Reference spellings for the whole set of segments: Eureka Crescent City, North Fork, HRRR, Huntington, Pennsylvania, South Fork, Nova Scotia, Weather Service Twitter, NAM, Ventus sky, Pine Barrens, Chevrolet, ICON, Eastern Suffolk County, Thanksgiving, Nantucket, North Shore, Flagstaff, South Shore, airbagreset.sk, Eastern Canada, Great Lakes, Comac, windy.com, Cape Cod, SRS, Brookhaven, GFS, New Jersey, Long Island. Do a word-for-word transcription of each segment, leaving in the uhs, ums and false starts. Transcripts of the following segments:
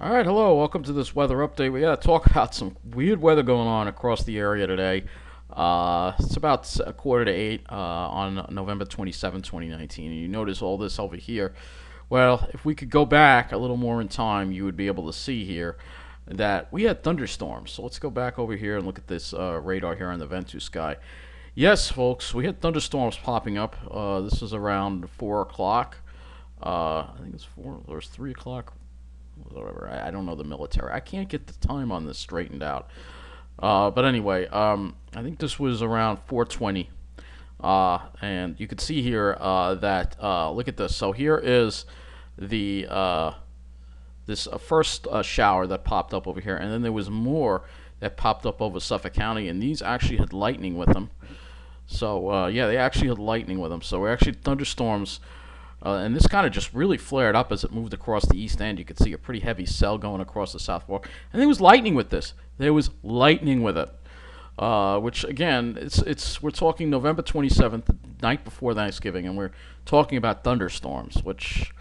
All right, hello, welcome to this weather update. We got to talk about some weird weather going on across the area today. Uh, it's about a quarter to eight uh, on November twenty-seventh, twenty nineteen. And you notice all this over here. Well, if we could go back a little more in time, you would be able to see here that we had thunderstorms. So let's go back over here and look at this uh, radar here on the Ventus sky. Yes, folks, we had thunderstorms popping up. Uh, this is around four o'clock. Uh, I think it's four or it's three o'clock. Whatever, I don't know the military. I can't get the time on this straightened out. Uh, but anyway, um, I think this was around four twenty. Uh, and you can see here uh, that, uh, look at this. So here is the uh, this uh, first uh, shower that popped up over here. And then there was more that popped up over Suffolk County. And these actually had lightning with them. So, uh, yeah, they actually had lightning with them. So we're actually thunderstorms. Uh, and this kind of just really flared up as it moved across the east end. You could see a pretty heavy cell going across the South Fork. And there was lightning with this. There was lightning with it. Uh, which, again, it's it's we're talking November twenty-seventh, the night before Thanksgiving, and we're talking about thunderstorms, which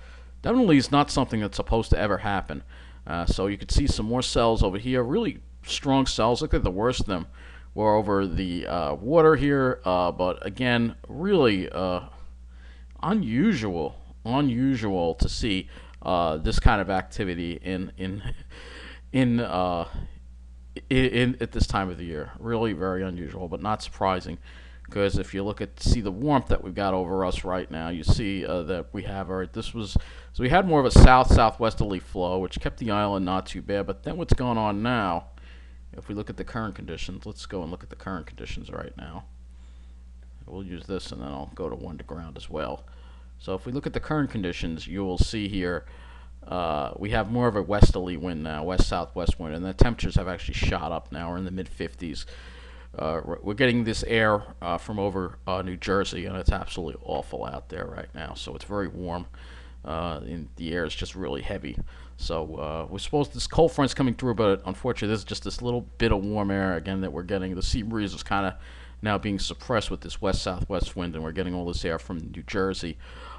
definitely is not something that's supposed to ever happen. Uh, so you could see some more cells over here, really strong cells. Look at the worst of them. We're over the uh, water here, uh, but, again, really... Uh, unusual unusual to see uh this kind of activity in in in uh in, in at this time of the year. Really very unusual, but not surprising, because if you look at see the warmth that we've got over us right now, you see uh, that we have our this was so we had more of a south southwesterly flow, which kept the island not too bad. But then what's going on now, if we look at the current conditions, let's go and look at the current conditions right now. We'll use this and then I'll go to Underground as well. So if we look at the current conditions, you will see here uh, we have more of a westerly wind now, west-southwest wind, and the temperatures have actually shot up now. We're in the mid fifties. Uh, we're getting this air uh, from over uh, New Jersey, and it's absolutely awful out there right now. So it's very warm, uh, and the air is just really heavy. So uh, we're supposed this cold front's coming through, but unfortunately there's just this little bit of warm air again that we're getting. The sea breeze is kind of now being suppressed with this west-southwest wind, and we're getting all this air from New Jersey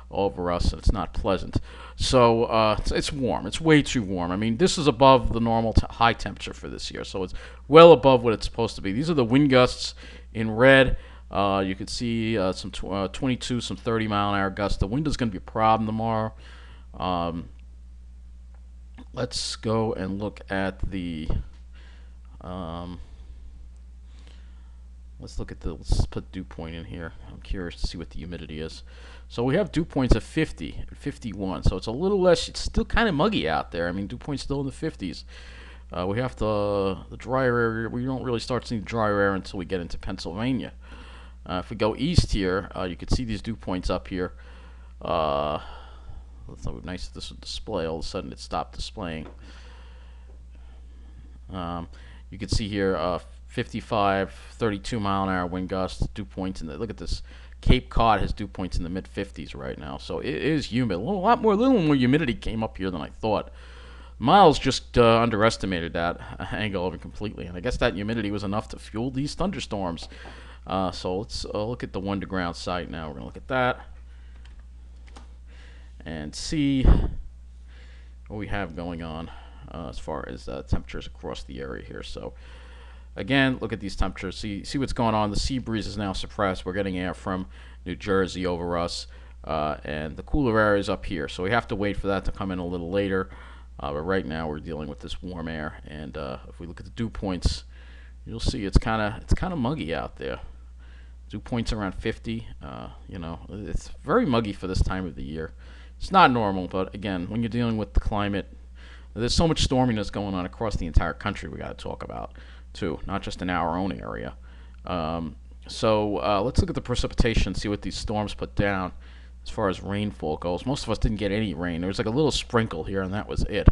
over us, and it's not pleasant. So uh, it's, it's warm. It's way too warm. I mean, this is above the normal t high temperature for this year, so it's well above what it's supposed to be. These are the wind gusts in red. Uh, you can see uh, some tw uh, twenty-two, some thirty-mile-an-hour gusts. The wind is going to be a problem tomorrow. Um, let's go and look at the... Um, Let's look at the, let's put dew point in here. I'm curious to see what the humidity is. So we have dew points of fifty, fifty-one. So it's a little less, it's still kind of muggy out there. I mean, dew point's still in the fifties. Uh, we have to, the drier area, we don't really start seeing drier air until we get into Pennsylvania. Uh, if we go east here, uh, you can see these dew points up here. Uh, it's nice that this would display. All of a sudden it stopped displaying. Um, you can see here, uh, fifty-five, thirty-two mile an hour wind gusts, dew points in the, look at this, Cape Cod has dew points in the mid fifties right now, so it is humid. A little, lot more, a little more humidity came up here than I thought. Miles just uh, underestimated that angle of it completely, and I guess that humidity was enough to fuel these thunderstorms. Uh, so let's uh, look at the Underground site now. We're going to look at that and see what we have going on uh, as far as uh, temperatures across the area here. So again, look at these temperatures. See, see what's going on. The sea breeze is now suppressed. We're getting air from New Jersey over us, uh, and the cooler air is up here. So we have to wait for that to come in a little later. Uh, but right now, we're dealing with this warm air. And uh, if we look at the dew points, you'll see it's kind of it's kind of muggy out there. Dew points around fifty. Uh, you know, it's very muggy for this time of the year. It's not normal, but again, when you're dealing with the climate, there's so much storminess going on across the entire country. We got to talk about. Too, not just in our own area. Um, so uh, let's look at the precipitation, see what these storms put down as far as rainfall goes. Most of us didn't get any rain. There was like a little sprinkle here, and that was it.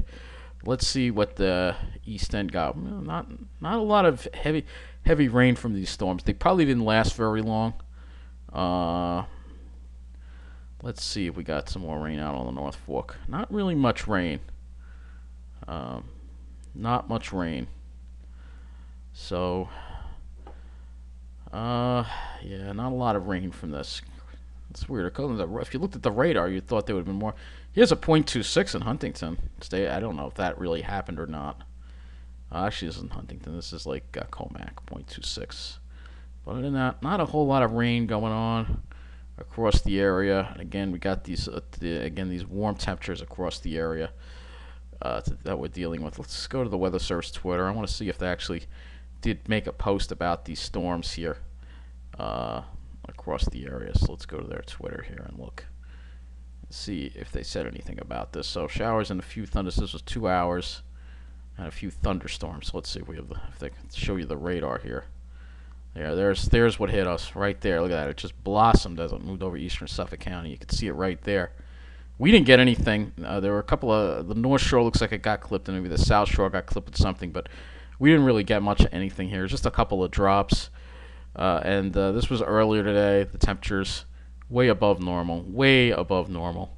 Let's see what the east end got. Not not a lot of heavy heavy rain from these storms. They probably didn't last very long. Uh, let's see if we got some more rain out on the North Fork. Not really much rain. Um, not much rain. So, uh, yeah, not a lot of rain from this. It's weird. If you looked at the radar, you thought there would have been more. Here's a point two six in Huntington. Stay. I don't know if that really happened or not. Uh, actually, this isn't Huntington. This is like uh, Comac, point two six. But other than that, not a whole lot of rain going on across the area. And again, we got these uh, the, again these warm temperatures across the area uh, that we're dealing with. Let's go to the Weather Service Twitter. I want to see if they actually did make a post about these storms here uh, across the area. So let's go to their Twitter here and look and see if they said anything about this. So showers and a few thunders. This was two hours. And a few thunderstorms. Let's see if we have the, if they can show you the radar here. There, there's there's what hit us right there. Look at that. It just blossomed as it moved over Eastern Suffolk County. You can see it right there. We didn't get anything. Uh, there were a couple of the North Shore looks like it got clipped, and maybe the South Shore got clipped with something, but we didn't really get much of anything here. Just a couple of drops. Uh, and uh, this was earlier today. The temperatures way above normal, way above normal,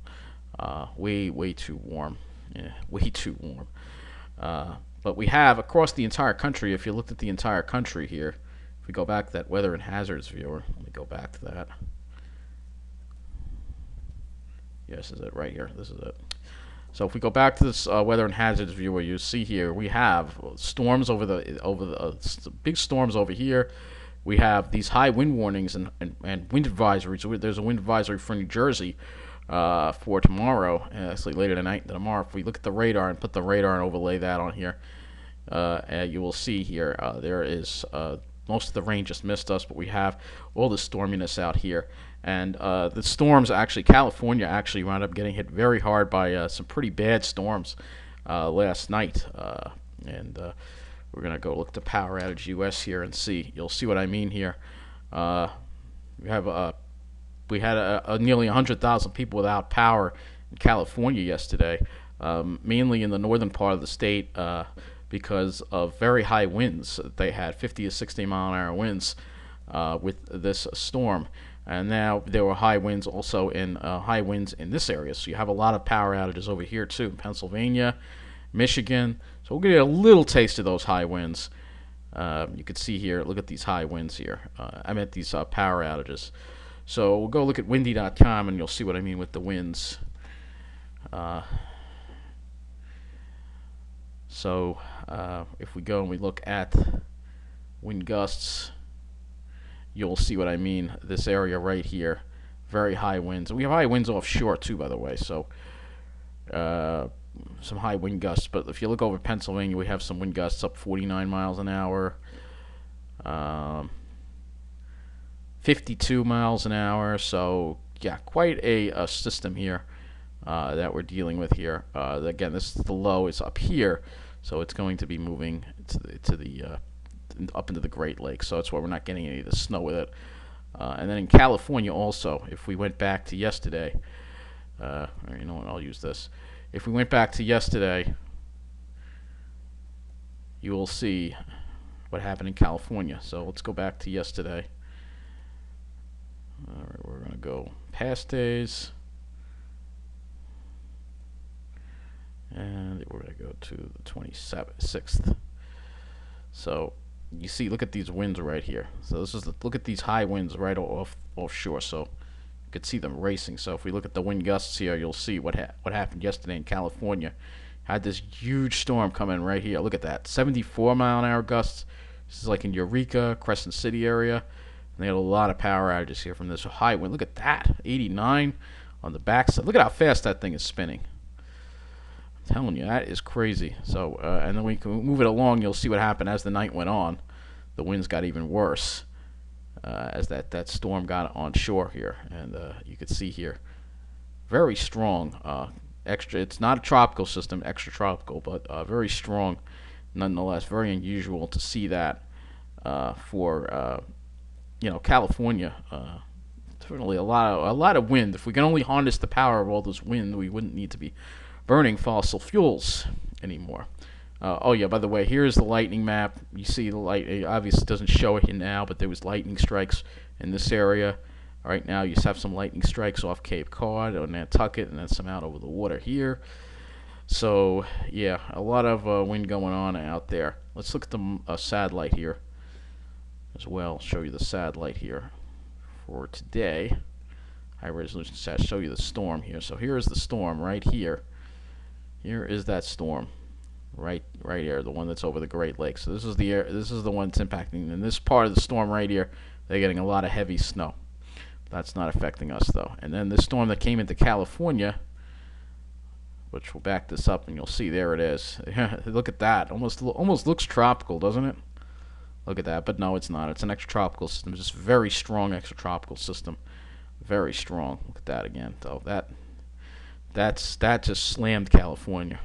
uh, way way too warm, yeah, way too warm. Uh, but we have across the entire country, if you looked at the entire country here, if we go back to that weather and hazards viewer, let me go back to that. Yes, is it right here? This is it. So if we go back to this uh, weather and hazards viewer, you see here we have storms over the over the uh, big storms over here. We have these high wind warnings and, and, and wind advisories. There's a wind advisory for New Jersey. Uh, for tomorrow, actually later tonight and tomorrow. If we look at the radar and put the radar and overlay that on here, uh, and you will see here uh, there is uh, most of the rain just missed us, but we have all the storminess out here. And uh, the storms actually, California actually wound up getting hit very hard by uh, some pretty bad storms uh, last night. Uh, and uh, we're going to go look to Power Outage U S here and see. You'll see what I mean here. Uh, we have a uh, We had a, a nearly one hundred thousand people without power in California yesterday, um, mainly in the northern part of the state uh, because of very high winds. They had fifty to sixty mile an hour winds uh, with this storm, and now there were high winds also in uh, high winds in this area. So you have a lot of power outages over here too, in Pennsylvania, Michigan. So we'll give you a little taste of those high winds. Uh, you can see here. Look at these high winds here. Uh, I meant these uh, power outages. So we'll go look at windy dot com and you'll see what I mean with the winds. Uh, so uh, if we go and we look at wind gusts, you'll see what I mean. This area right here, very high winds. We have high winds offshore too, by the way. So uh, some high wind gusts. But if you look over Pennsylvania, we have some wind gusts up forty-nine miles an hour. Um, fifty-two miles an hour, so yeah, quite a, a system here uh, that we're dealing with here. Uh, again, this the low is up here, so it's going to be moving to the, to the uh, up into the Great Lakes. So that's why we're not getting any of the snow with it. Uh, and then in California also, if we went back to yesterday, uh, you know what, I'll use this. If we went back to yesterday, you will see what happened in California. So let's go back to yesterday. All right, we're going to go past days, and we're going to go to the twenty-sixth. So you see, look at these winds right here. So this is the, look at these high winds right off offshore. So you could see them racing. So if we look at the wind gusts here, you'll see what ha what happened yesterday in California. Had this huge storm come in right here. Look at that, seventy-four mile an hour gusts. This is like in Eureka Crescent City area. They had a lot of power outages here from this high wind. Look at that, eighty-nine on the backside. Look at how fast that thing is spinning. I'm telling you, that is crazy. So, uh, and then we can move it along. You'll see what happened as the night went on. The winds got even worse uh, as that that storm got on shore here, and uh, you could see here, very strong. Uh, extra, it's not a tropical system, extra tropical, but uh, very strong, nonetheless. Very unusual to see that uh, for. Uh, You know, California, uh, definitely a lot of a lot of wind. If we can only harness the power of all this wind, we wouldn't need to be burning fossil fuels anymore. Uh, oh yeah, by the way, here's the lightning map. You see the light. It obviously doesn't show it here now, but there was lightning strikes in this area. Right now, you have some lightning strikes off Cape Cod or Nantucket, and then some out over the water here. So yeah, a lot of uh, wind going on out there. Let's look at the uh, satellite here. As well, show you the satellite here for today. high resolution set. Show you the storm here. So here is the storm right here. Here is that storm, right, right here, the one that's over the Great Lakes. So this is the air, this is the one that's impacting. And this part of the storm right here, they're getting a lot of heavy snow. That's not affecting us though. And then this storm that came into California, which will back this up, and you'll see there it is. Look at that. Almost, almost looks tropical, doesn't it? Look at that. But no, it's not. It's an extratropical system. Just very strong extratropical system. Very strong. Look at that again. So that, that's that just slammed California.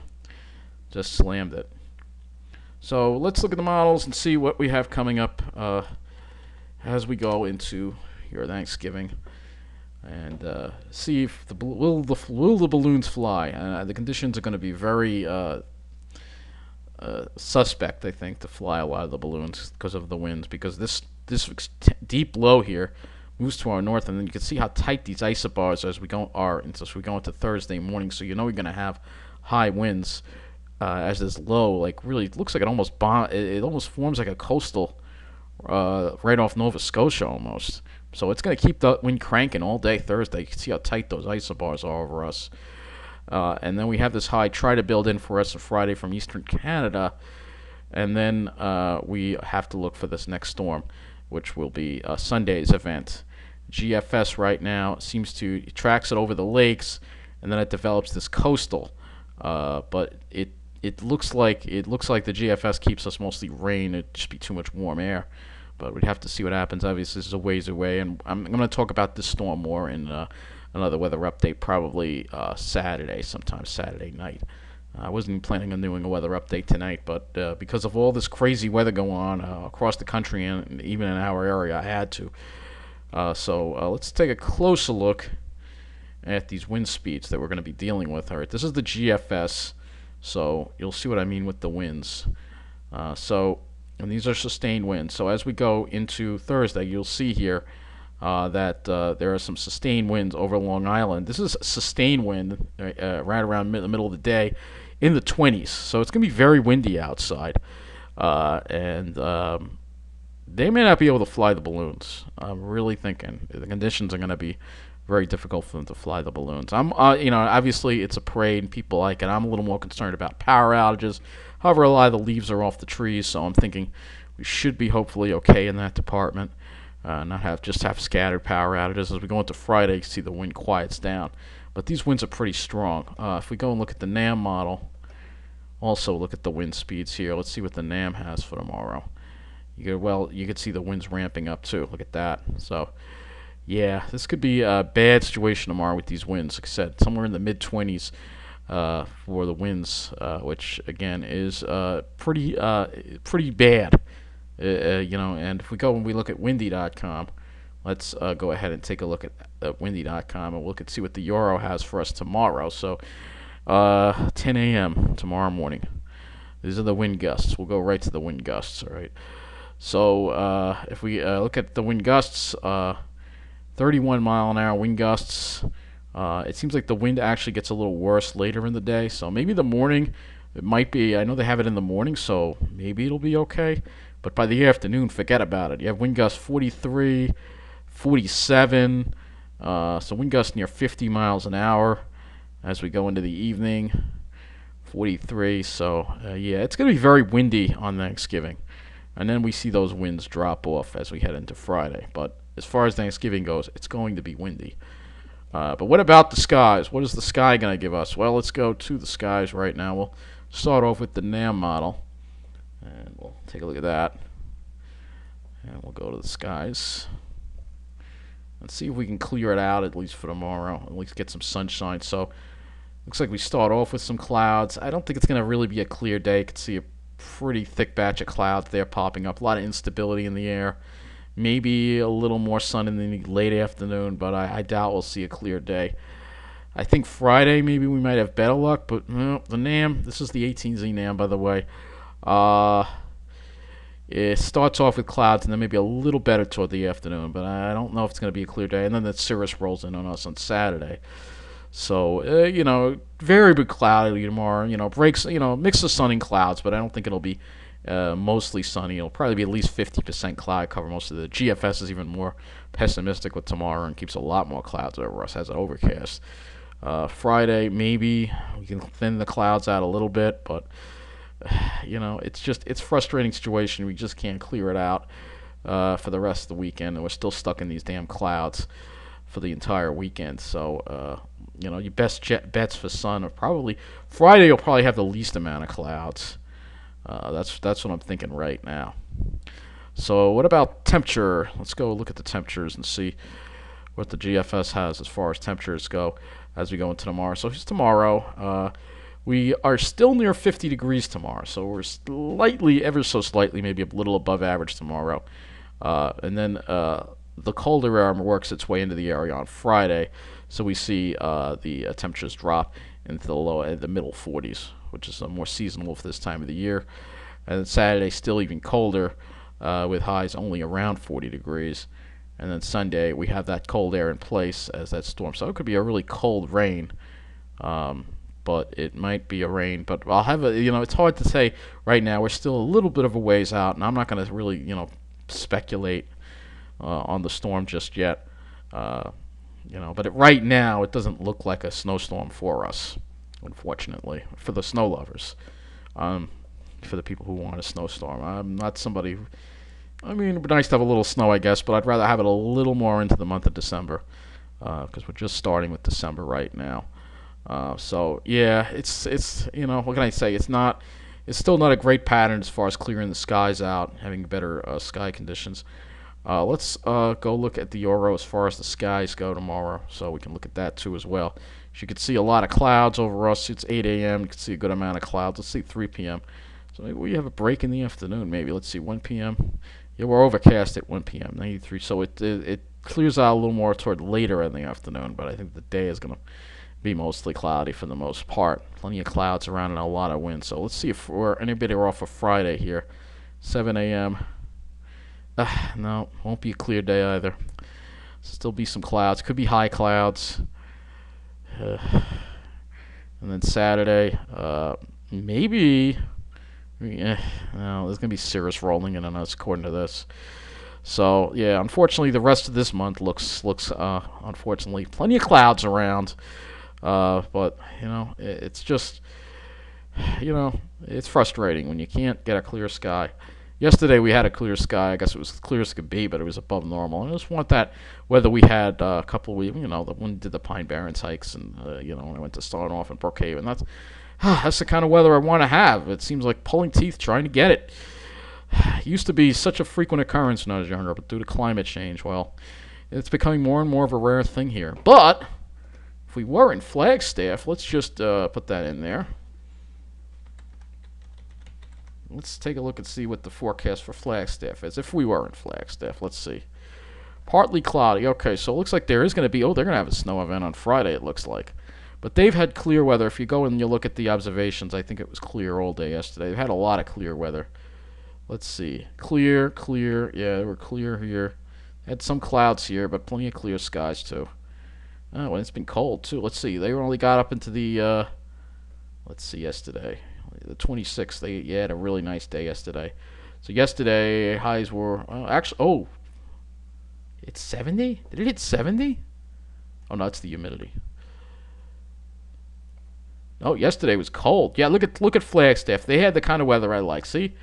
Just slammed it. So let's look at the models and see what we have coming up uh, as we go into your Thanksgiving. And uh, see if the will the will the balloons fly. Uh, the conditions are going to be very uh, uh, suspect, I think, to fly a lot of the balloons because of the winds. Because this this deep low here moves to our north, and then you can see how tight these isobars are as we go are. And so as we go into Thursday morning, so you know we're going to have high winds uh, as this low, like really it looks like it almost bomb. It, it almost forms like a coastal uh, right off Nova Scotia almost. So it's going to keep the wind cranking all day Thursday. You can see how tight those isobars are over us. Uh, and then we have this high try to build in for us on Friday from Eastern Canada. And then uh, we have to look for this next storm, which will be uh, Sunday's event. G F S right now seems to tracks it over the lakes, and then it develops this coastal. Uh, but it it looks like it looks like the G F S keeps us mostly rain. It'd just be too much warm air. But we'd have to see what happens. Obviously, this is a ways away, and I'm, I'm going to talk about this storm more in uh, another weather update, probably uh, Saturday, sometime Saturday night. I wasn't planning on doing a weather update tonight, but uh, because of all this crazy weather going on uh, across the country and even in our area, I had to. Uh, so uh, let's take a closer look at these wind speeds that we're going to be dealing with. All right, this is the G F S, so you'll see what I mean with the winds. Uh, so. And these are sustained winds. So as we go into Thursday, you'll see here uh, that uh, there are some sustained winds over Long Island. This is sustained wind uh, right around mid the middle of the day in the twenties. So it's going to be very windy outside. Uh, and um, they may not be able to fly the balloons. I'm really thinking the conditions are going to be very difficult for them to fly the balloons. I'm, uh, you know, obviously it's a parade and people like it. I'm a little more concerned about power outages. However, a lot of the leaves are off the trees, so I'm thinking we should be hopefully okay in that department. Uh, not have just have scattered power outages. As we go into Friday, you see the wind quiets down. But these winds are pretty strong. Uh, if we go and look at the N A M model, also look at the wind speeds here. Let's see what the N A M has for tomorrow. You could, well, you could see the winds ramping up too. Look at that. So. Yeah, this could be a bad situation tomorrow with these winds. Like I said, somewhere in the mid-twenties uh, for the winds, uh, which, again, is uh, pretty uh, pretty bad. Uh, you know, and if we go and we look at windy dot com, let's uh, go ahead and take a look at uh, windy dot com, and we'll look and see what the EURO has for us tomorrow. So, uh, ten A M tomorrow morning. These are the wind gusts. We'll go right to the wind gusts, all right? So, uh, if we uh, look at the wind gusts... Uh, thirty-one mile an hour wind gusts. Uh, it seems like the wind actually gets a little worse later in the day, so maybe the morning it might be. I know they have it in the morning, so maybe it'll be okay. But by the afternoon, forget about it. You have wind gusts forty-three, forty-seven, uh, so wind gusts near fifty miles an hour as we go into the evening. forty-three, so uh, yeah, it's going to be very windy on Thanksgiving, and then we see those winds drop off as we head into Friday, but. As far as Thanksgiving goes, it's going to be windy. Uh, but what about the skies? What is the sky going to give us? Well, let's go to the skies right now. We'll start off with the N A M model. And we'll take a look at that. And we'll go to the skies. Let's see if we can clear it out, at least for tomorrow. At least get some sunshine. So, looks like we start off with some clouds. I don't think it's going to really be a clear day. You can see a pretty thick batch of clouds there popping up. A lot of instability in the air. Maybe a little more sun in the late afternoon, but I, I doubt we'll see a clear day. I think Friday maybe we might have better luck, but no, the N A M, this is the eighteen Z N A M, by the way. Uh, it starts off with clouds and then maybe a little better toward the afternoon, but I don't know if it's going to be a clear day. And then that cirrus rolls in on us on Saturday. So, uh, you know, very big cloudy tomorrow. You know, breaks, you know, mix of sun and clouds, but I don't think it'll be Uh, mostly sunny. It'll probably be at least fifty percent cloud cover most of the G F S is even more pessimistic with tomorrow and keeps a lot more clouds over us as it overcast. Uh, Friday, maybe we can thin the clouds out a little bit, but you know, it's just it's frustrating situation. We just can't clear it out uh, for the rest of the weekend, and we're still stuck in these damn clouds for the entire weekend. So uh, you know, your best jet bets for sun are probably Friday. You'll probably have the least amount of clouds. Uh, that's that's what I'm thinking right now. So what about temperature? Let's go look at the temperatures and see what the G F S has as far as temperatures go as we go into tomorrow. So here's tomorrow. Uh, we are still near fifty degrees tomorrow. So we're slightly, ever so slightly, maybe a little above average tomorrow. Uh, and then uh, the colder air works its way into the area on Friday. So we see uh, the uh, temperatures drop into the low, uh, the middle forties, which is uh, more seasonal for this time of the year. And then Saturday, still even colder, uh, with highs only around forty degrees. And then Sunday, we have that cold air in place as that storm. So it could be a really cold rain, um, but it might be a rain. But I'll have a, you know, it's hard to say right now. We're still a little bit of a ways out, and I'm not going to really, you know, speculate uh, on the storm just yet. Uh, you know, but it, right now, it doesn't look like a snowstorm for us, unfortunately, for the snow lovers, um, for the people who want a snowstorm. I'm not somebody, who, I mean, it would be nice to have a little snow, I guess, but I'd rather have it a little more into the month of December, because uh, we're just starting with December right now. Uh, so, yeah, it's, it's you know, what can I say? It's not, it's still not a great pattern as far as clearing the skies out, having better uh, sky conditions. Uh, let's uh, go look at the EURO as far as the skies go tomorrow, so we can look at that too as well. You can see a lot of clouds over us. It's eight A M You can see a good amount of clouds. Let's see three P M So maybe we have a break in the afternoon. Maybe let's see one P M Yeah, we're overcast at one P M ninety-three. So it, it it clears out a little more toward later in the afternoon. But I think the day is going to be mostly cloudy for the most part. Plenty of clouds around and a lot of wind. So let's see if we're anybody off for Friday here, seven A M Uh, no, won't be a clear day either. Still be some clouds. Could be high clouds. Uh, and then Saturday, uh, maybe, eh, no, there's going to be cirrus rolling in on us according to this. So, yeah, unfortunately, the rest of this month looks, looks uh, unfortunately, plenty of clouds around. Uh, but, you know, it, it's just, you know, it's frustrating when you can't get a clear sky. Yesterday we had a clear sky. I guess it was as clear as it could be, but it was above normal. And I just want that weather we had uh, a couple of weeks, you know, the one did the Pine Barrens hikes, and uh, you know, when I went to start off in Brookhaven. That's uh, that's the kind of weather I want to have. It seems like pulling teeth trying to get it. It used to be such a frequent occurrence when I was younger, but due to climate change, well, it's becoming more and more of a rare thing here. But if we were in Flagstaff, let's just uh, put that in there. Let's take a look and see what the forecast for Flagstaff is. If we were in Flagstaff, let's see. Partly cloudy. Okay, so it looks like there is going to be... Oh, they're going to have a snow event on Friday, it looks like. But they've had clear weather. If you go and you look at the observations, I think it was clear all day yesterday. They've had a lot of clear weather. Let's see. Clear, clear. Yeah, we're clear here. Had some clouds here, but plenty of clear skies, too. Oh, and it's been cold, too. Let's see. They only got up into the... Uh, let's see, yesterday. The twenty-sixth, they yeah, had a really nice day yesterday. So yesterday, highs were... Uh, actually, oh, it's seventy? Did it hit seventy? Oh, no, it's the humidity. Oh, yesterday was cold. Yeah, look at look at Flagstaff. They had the kind of weather I like. See? It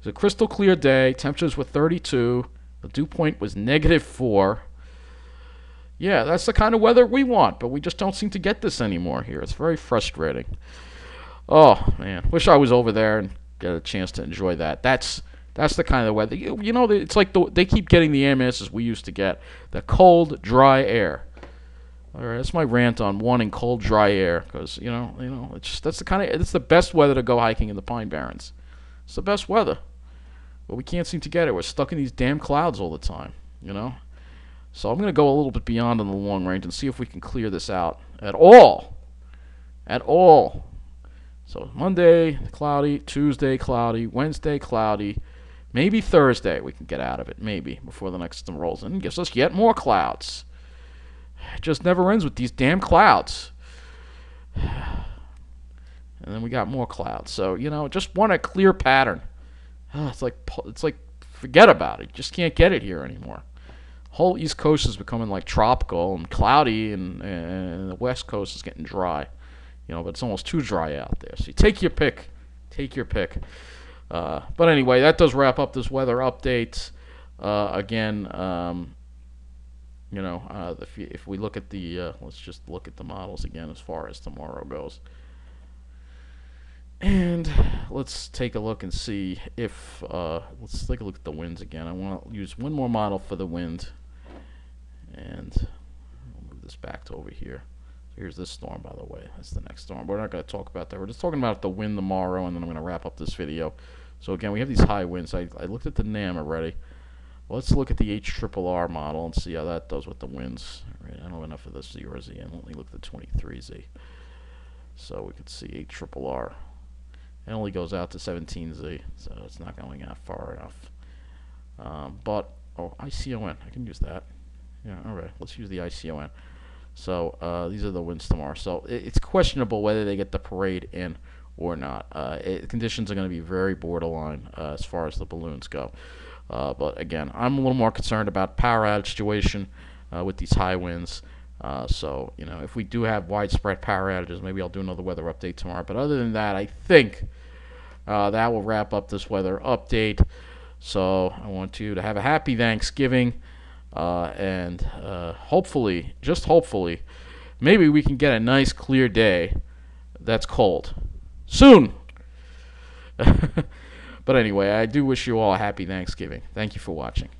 was a crystal clear day. Temperatures were thirty-two. The dew point was negative four. Yeah, that's the kind of weather we want, but we just don't seem to get this anymore here. It's very frustrating. Oh, man. Wish I was over there and get a chance to enjoy that. That's that's the kind of weather. You, you know, it's like the, they keep getting the air masses we used to get. The cold, dry air. All right, that's my rant on wanting cold, dry air. Because, you know, you know, it's just, that's the kind of, it's the best weather to go hiking in the Pine Barrens. It's the best weather. But we can't seem to get it. We're stuck in these damn clouds all the time, you know. So I'm going to go a little bit beyond in the long range and see if we can clear this out at all. At all. So Monday, cloudy, Tuesday, cloudy, Wednesday, cloudy, maybe Thursday we can get out of it, maybe, before the next system rolls in and gives us yet more clouds. It just never ends with these damn clouds. And then we got more clouds. So, you know, just want a clear pattern. oh, it's like it's like forget about it. You just can't get it here anymore. Whole East Coast is becoming like tropical and cloudy, and, and the West Coast is getting dry. You know, but it's almost too dry out there. So you take your pick. Take your pick. Uh, but anyway, that does wrap up this weather update. Uh, again, um, you know, uh, if, you, if we look at the, uh, let's just look at the models again as far as tomorrow goes. And let's take a look and see if, uh, let's take a look at the winds again. I want to use one more model for the wind. And I'll move this back to over here. Here's this storm, by the way. That's the next storm. We're not going to talk about that. We're just talking about the wind tomorrow, and then I'm going to wrap up this video. So, again, we have these high winds. I, I looked at the N A M already. Well, let's look at the H R R R model and see how that does with the winds. All right, I don't have enough of the zeros in. Let me look at the twenty-three Z. So we can see H R R R. It only goes out to seventeen Z, so it's not going out far enough. Um, but, oh, I C O N. I can use that. Yeah, all right. Let's use the I C O N. So uh, these are the winds tomorrow. So it, it's questionable whether they get the parade in or not. Uh, it, conditions are going to be very borderline uh, as far as the balloons go. Uh, but again, I'm a little more concerned about power outage situation uh, with these high winds. Uh, so you know, if we do have widespread power outages, maybe I'll do another weather update tomorrow. But other than that, I think uh, that will wrap up this weather update. So I want you to have a happy Thanksgiving. Uh, and uh, hopefully, just hopefully, maybe we can get a nice clear day that's cold soon. But anyway, I do wish you all a happy Thanksgiving. Thank you for watching.